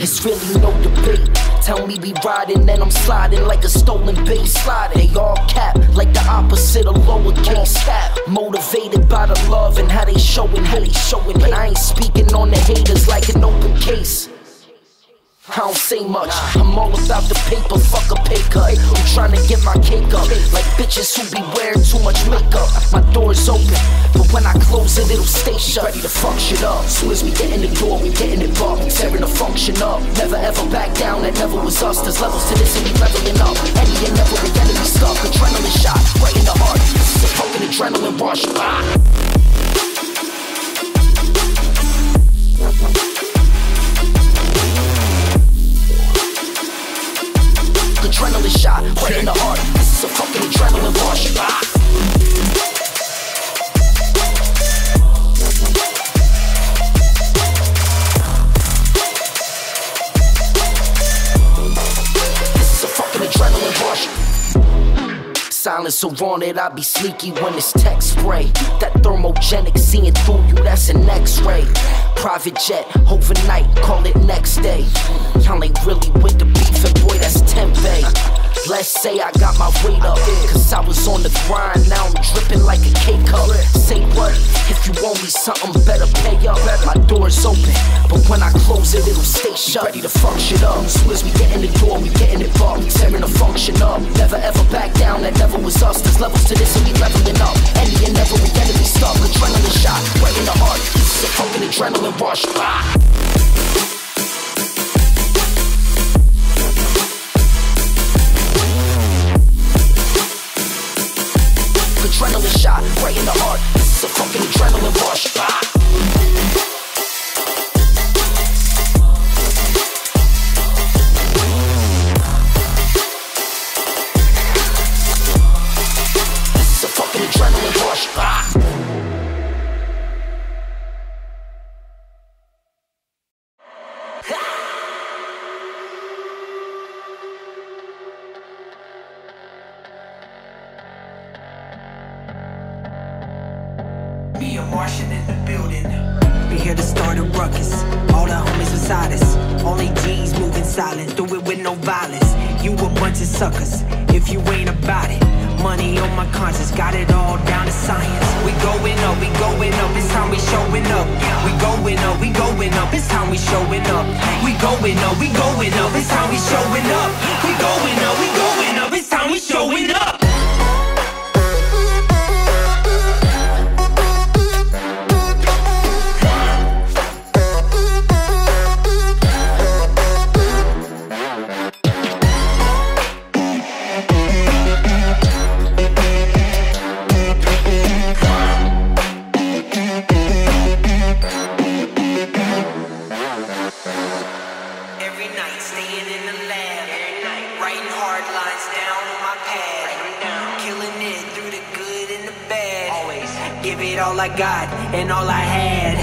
It's really no debate. Tell me we riding and I'm sliding like a stolen base slide. They all cap like the opposite of lowercase cap. Motivated by the love and how they showing, how they showing. But I ain't speaking on the haters like an open case. I don't say much, I'm all about the paper, fuck a pay cut. I'm trying to get my cake up, like bitches who be wearing too much makeup. My door's open, but when I close it, it'll stay shut. Ready to fuck shit up, soon as we get in the door, we getting it bumped. Tearing the function up, never ever back down, that never was us. There's levels to this and we leveling up. Any and never the enemy stuff, adrenaline shot, right in the heart. This is a fucking adrenaline rush, ah. Adrenaline shot, right in the heart. This is a fucking adrenaline rush. Ah. This is a fucking adrenaline rush. Silence so on it, I be sneaky when it's tech spray. That thermogenic seeing through you, that's an X-ray. Private jet, overnight, call it next day. Y'all ain't really with the beef, and boy, that's tempeh. Let's say I got my weight up, cause I was on the grind, now I'm dripping like a K-cup. Say what? If you want me something, better pay up. My door's open, but when I close it, it'll stay shut. Ready to fuck shit up, soon as we get in the door, we getting it bumped. Tearing the function up, never ever back down, that never was us. There's levels to this and we leveling up. Any and never we gotta be stuck. Adrenaline shot, right in the heart. This is a fucking adrenaline rush, ah. Adrenaline shot, right in the heart. This is a fucking adrenaline rush, ah. This is a fucking adrenaline rush, ah. silent, do it with no violence. You a bunch of suckers if you ain't about it. Money on my conscience, got it all down to science. We going up, we going up, it's time we showing up. We going up, we going up, it's time we showing up. We going up, we going up, it's time we showing up. We going up, we going up, it's time we showing up. All I got and all I had,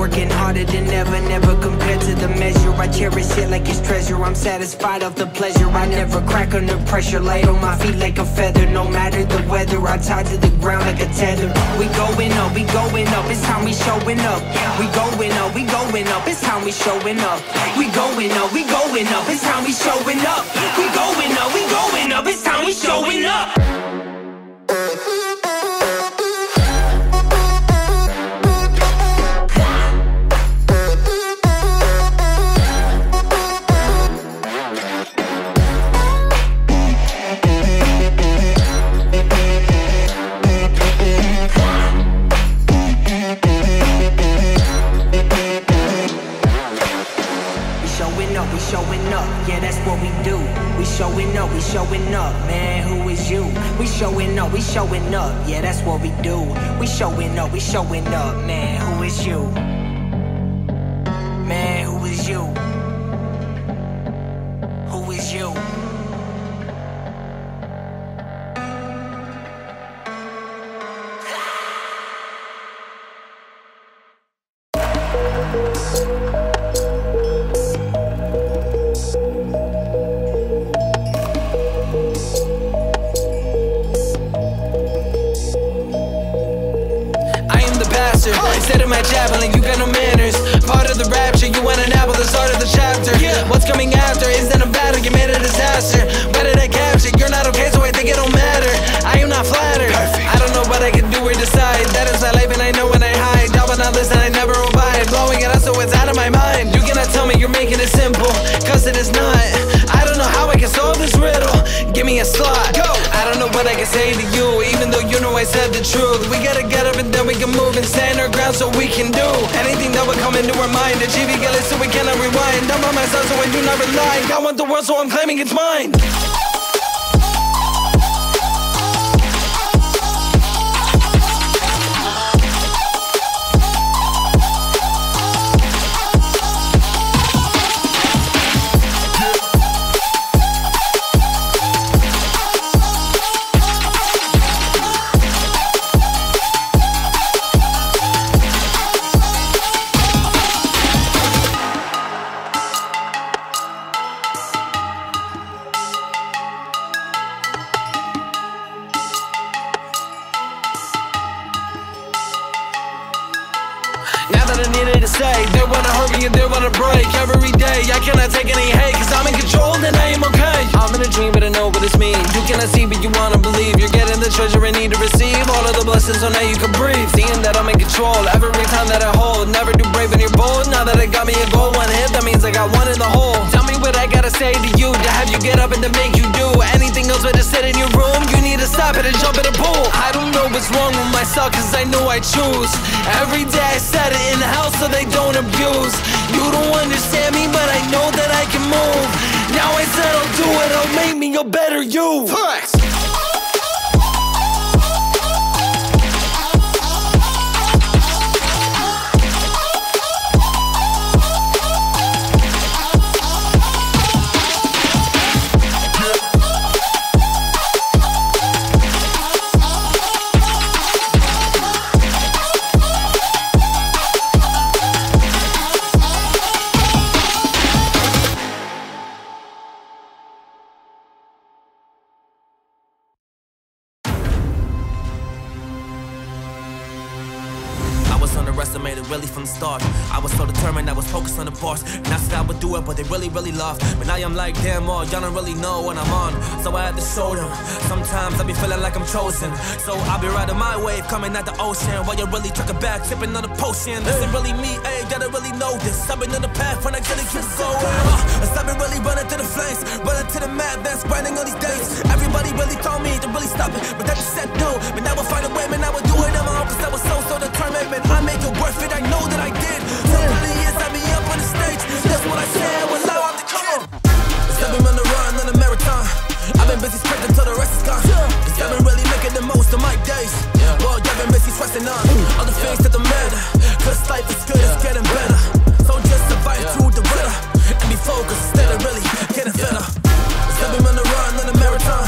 working harder than ever, never compared to the measure. I cherish it like it's treasure. I'm satisfied of the pleasure. I never crack under pressure, light on my feet like a feather. No matter the weather, I'm tied to the ground like a tether. We going up, we going up, it's time we showing up. We going up, we going up, it's time we showing up. We going up, we going up, it's time we showing up. We going up, we going up, it's time we showing up. Showing up, man, who is you? We showing up, we showing up, yeah, that's what we do. We showing up, we showing up, man, who is you? Man, who is you? Who is you? Instead of my javelin, you got no manners. Part of the rapture, you want an apple, the start of the chapter. Yeah. What's coming after? Is that a battle? You made a disaster. Why did I capture? You're not okay, so I think it don't matter. I am not flattered. Perfect. I don't know what I can do or decide. That is my life, and I know when I hide. I will not listen, I never abide. Blowing it up, so it's out of my mind. You cannot tell me you're making it simple, cause it is not. I don't know how I can solve this riddle. Give me a slot. Go. I don't know what I can say to you, even though you know I said the truth. We gotta get up and then we can move and stand our ground, so we can do anything that would come into our mind. Achieving a list so we cannot rewind. I'm on myself, so I do not rely. I want the world, so I'm claiming it's mine. They wanna hurt me and they wanna break. Every day I cannot take any hate, cause I'm in control and I am okay. I'm in a dream but I know what it's mean. You cannot see but you wanna believe. You're getting the treasure I need to receive. All of the blessings so now you can breathe. Seeing that I'm in control every time that I hold. Never do brave when you're bold. Now that I got me a goal, one hit, that means I got one in the hole. Tell me what I gotta say to you to have you get up and to make you do anything else but to sit in your room. You need to stop it and jump in the pool. I don't know what's wrong with myself cause I know I choose. Every day I set it in the house so they don't abuse. You don't understand me, but I know that I can move. Now I said I'll do it, I'll make me a better you. Facts. really from the start. I was so determined, I was focused on the bars, and I said I would do it, but they really, really laughed. But now I'm like, damn, all y'all don't really know what I'm on, so I had to show them. Sometimes I be feeling like I'm chosen, so I be riding my wave, coming out the ocean, while you're really trucking back, tipping on the potion. This ain't really me, ayy, y'all don't really know this. I've been on the path when I really keep going. uh, I've been really running to the flames, running to the mad, man, spreading all these days. Everybody really told me to really stop it, but that just said no. But now I will find a way, man, I will do it on my own, cause I was so, so determined, man. I make it worth it, I know that I did. So many years I be up on the stage, that's what I said, well now I'm the kid. It's I've been on the run, on the marathon. I've been busy sprinting till the rest is gone. It's I've been really making the most of my days. Well, I've been busy stressing on all the things that don't matter, cause life is good, it's getting better. So just survive through the winter, and be focused instead of really getting fed up. It's I've been on the run, on the marathon.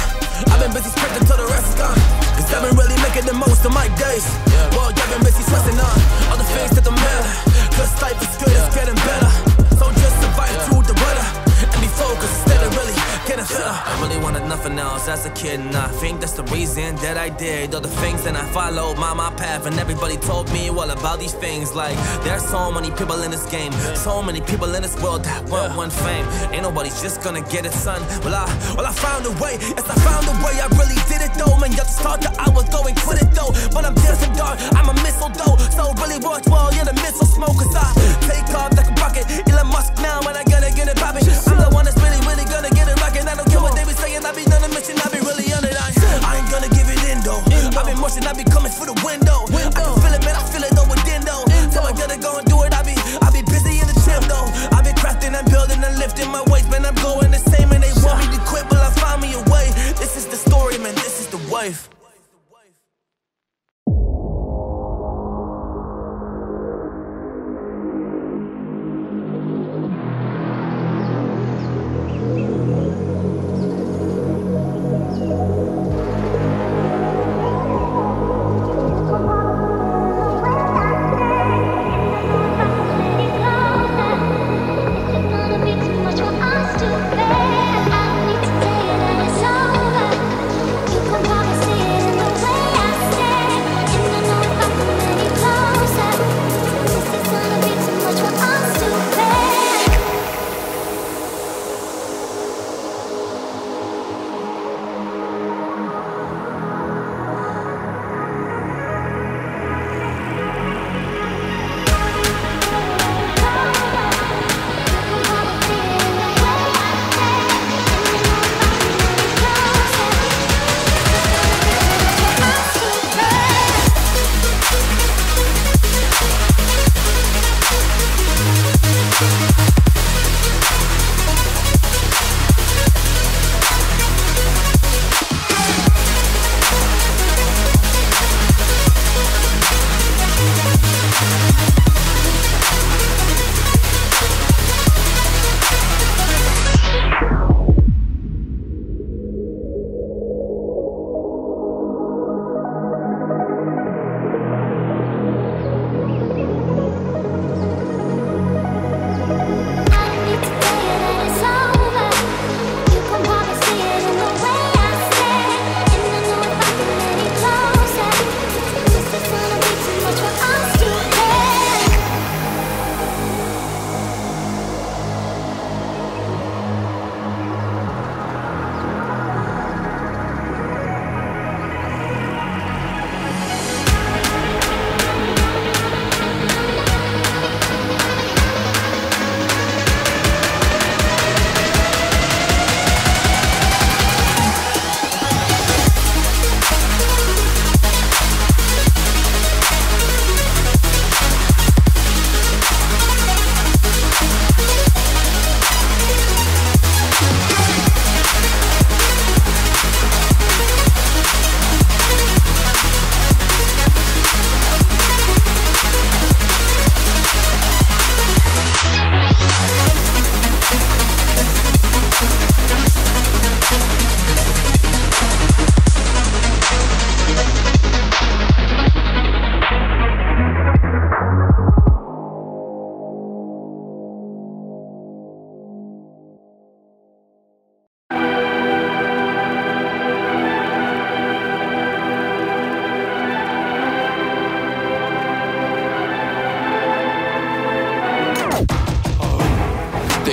I've been busy sprinting till the rest is gone. Cause I've been really making the most of my days. Well, I've been busy stressing on all the things that don't matter, cause life is good, it's getting better. So just survive through the winter, and be focused instead of really getting fed up. I really wanted nothing else as a kid, and I think that's the reason that I did all the things that I followed, my, my path. And everybody told me all about these things. Like, there's so many people in this game, so many people in this world that want one fame. Ain't nobody's just gonna get it, son. Well, I, well, I found a way. Yes, I found a way, I really did it, though. Man, y'all just thought that I was going quit it, though. But I'm dancing dark, I'm a mistletoe. So really watch while you're the missile smoke, cause I take off like a rocket. Elon Musk now, and I gotta get it poppin'. I'm the one that's really, really gonna get it rockin'. I don't care what they be saying, I be on a mission, I be really on it. I, I ain't gonna give it in, though. I been marching, I be coming through the window. I can feel it, man, I feel it, though, within, though. So I gotta go and do it, I be, I be busy in the gym, though. I been crafting and building and lifting my weights, man, I'm going the same, and they want me to quit, but I find me a way. This is the story, man, this is the wife.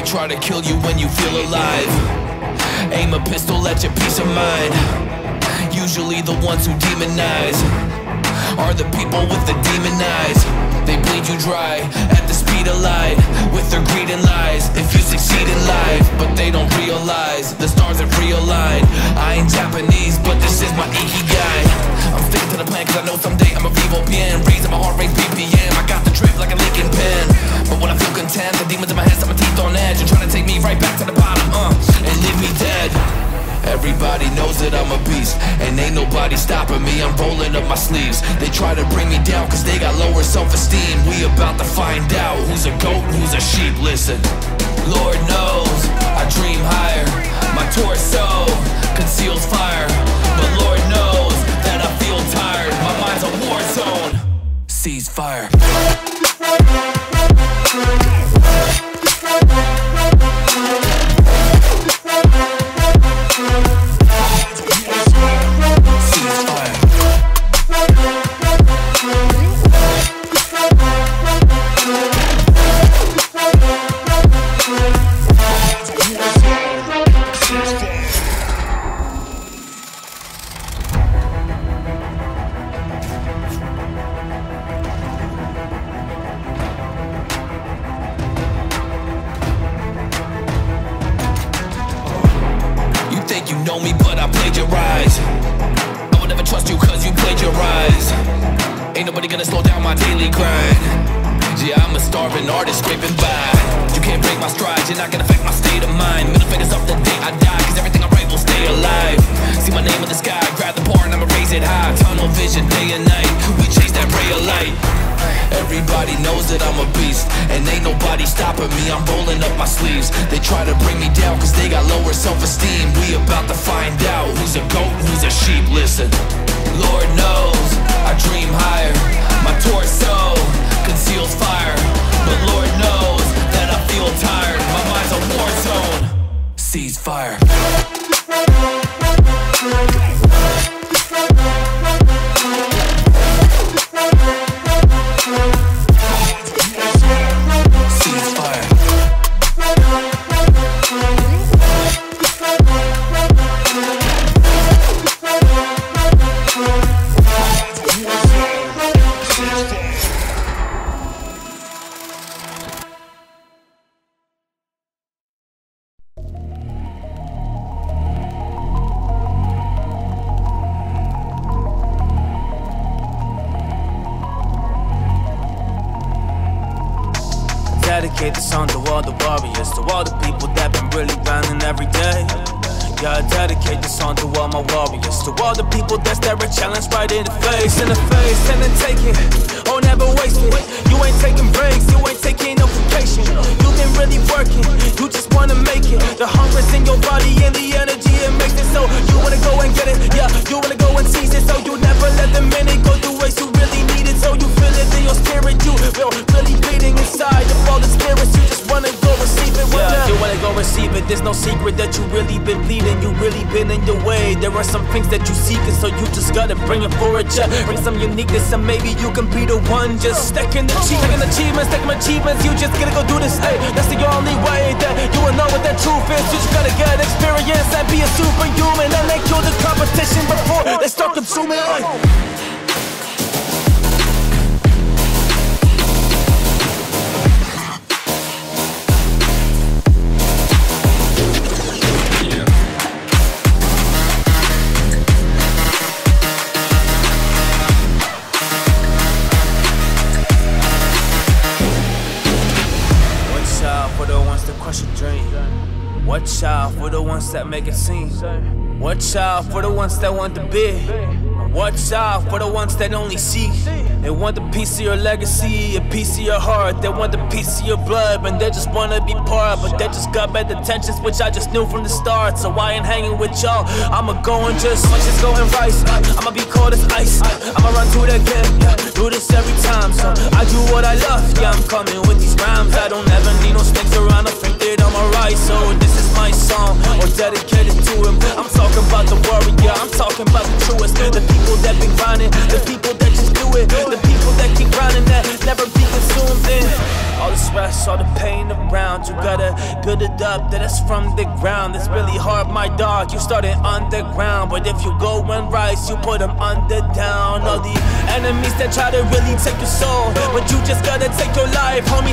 try to kill you when you feel alive. Aim a pistol at your peace of mind. Usually the ones who demonize are the people with the demon eyes. They bleed you dry at the speed of light with their greed and lies. If you succeed in life, but they don't realize the stars have realigned. I ain't Japanese, but this is my ikigai. I'm sticking to the plan cause I know someday I'ma be O P N. Reason my heart rate B P M. I got the drip like a Lincoln pen. But when I feel content, the demons in my head set my teeth on edge. You're trying to take me right back to the bottom, uh, and leave me dead. Everybody knows that I'm a beast, and ain't nobody stopping me, I'm rolling up my sleeves. They try to bring me down cause they got lower self-esteem. We about to find out who's a goat, who's a sheep, listen. Lord knows, I dream higher. My torso conceals fire, but Lord knows that I feel tired. My mind's a war zone, cease fire. You know me, but I plagiarize. I would never trust you cause you plagiarize. Ain't nobody gonna slow down my daily grind. Yeah, I'm a starving artist scraping by. You can't break my stride, you're not gonna affect my state of mind. Middle fingers up the day I die, cause everything I write will stay alive. See my name in the sky, grab the bar and I'ma raise it high. Tunnel vision day and night, we chase that ray of light. Everybody knows that I'm a beast, and ain't nobody stopping me, I'm rolling up my sleeves. They try to bring me down cause they got lower self-esteem. We about to find out who's a goat, who's a sheep, listen. Lord knows, I dream higher. My torso conceals fire, but Lord knows that I feel tired. My mind's a war zone, cease fire. Dedicate this song to all the warriors, to all the people that been really grinding every day. Yeah, I dedicate this song to all my warriors, to all the people that stare a challenge right in the face. In the face, and then take it, oh never waste it. You ain't taking breaks, you ain't taking no vacation. You been really working, you just wanna make it. The hunger's in your body and the energy it makes it, so you wanna go and get it. Yeah, you wanna go and seize it, so you never let the minute go through waste. You really need it, so you feel it in your spirit. You feel really bleeding inside of all the spirits, you just wanna go receive it. Yeah, you wanna go receive it. There's no secret that you really been bleeding, you really been in your way. There are some things that you seeking, so you just gotta bring it forward. Yeah, bring some uniqueness and maybe you can be the one. Just stacking the cheese, stacking achievements, stacking achievements. You just gotta go do this, hey. That's the only way that you will know what that truth is. You just gotta get experience and be a superhuman, and they kill the competition before they start consuming. Like, watch out for the ones that make it seem. Watch out for the ones that want the big. Watch out for the ones that only see. They want a piece of your legacy, a piece of your heart. They want a piece of your blood, and they just wanna be part. But they just got bad intentions, which I just knew from the start. So I ain't hanging with y'all. I'ma go and just watch this go and rise. I'ma be cold as ice. I'ma run through that game. Do this every time. So I do what I love. Yeah, I'm coming with these rhymes. I don't ever need no snakes around. I'm printed on my right. So this is my song, or dedicated to him. I'm talking about the warrior. I'm talking about the truest. The people that been grinding. The people that just do it. The people that keep grinding that never be consumed in. All the stress, all the pain around, you gotta build it up, that it's from the ground. It's really hard, my dog, you started underground, but if you go and rise, you put them under down. All the enemies that try to really take your soul, but you just gotta take your life, homie.